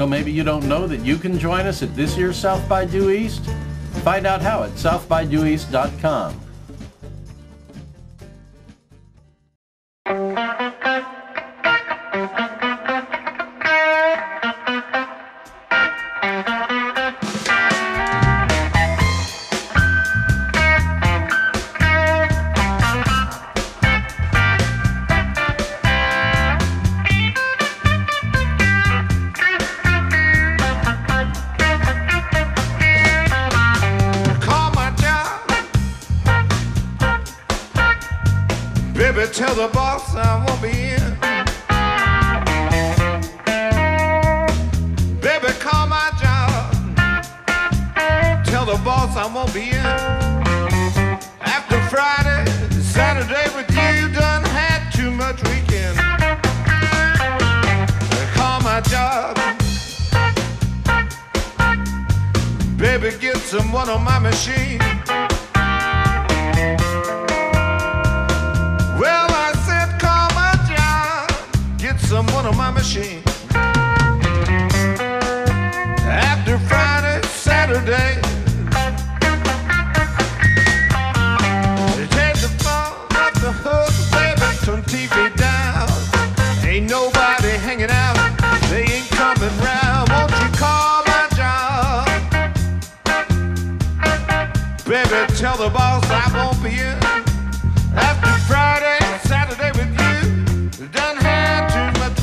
So maybe you don't know that you can join us at this year's South by Due East? Find out how at southbydueeast.com. Baby, tell the boss I won't be in. Baby, call my job. Tell the boss I won't be in. After Friday, Saturday with you, done had too much weekend. Call my job. Baby, get someone on my machine. Someone on my machine. After Friday, Saturday, take the phone off the hook, baby. Turn TV down. Ain't nobody hanging out. They ain't coming round. Won't you call my job? Baby, tell the boss I won't be in. After Friday, Saturday with you, done had too much.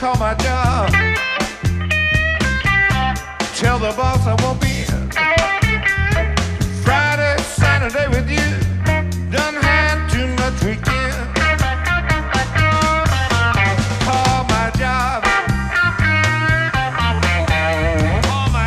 Call my job. Tell the boss I won't be in. Friday, Saturday with you, done had too much weekend. Call my job. Call my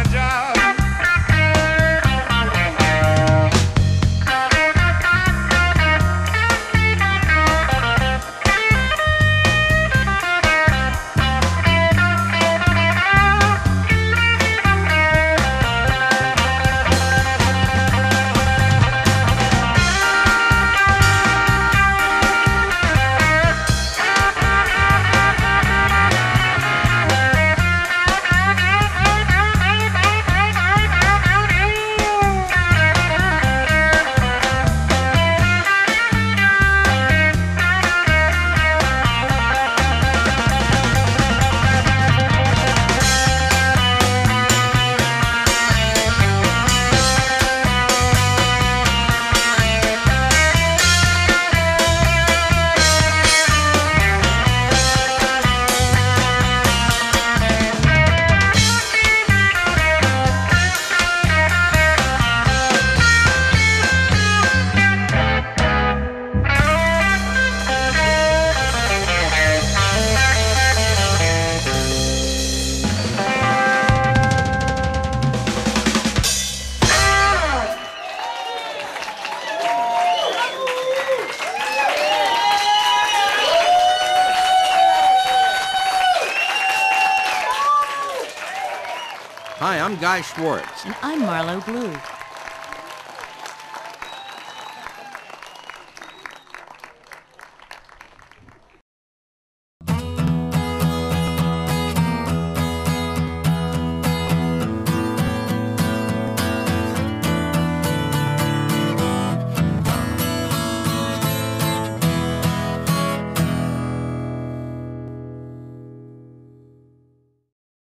Hi, I'm Guy Schwartz. And I'm Marlo Blue.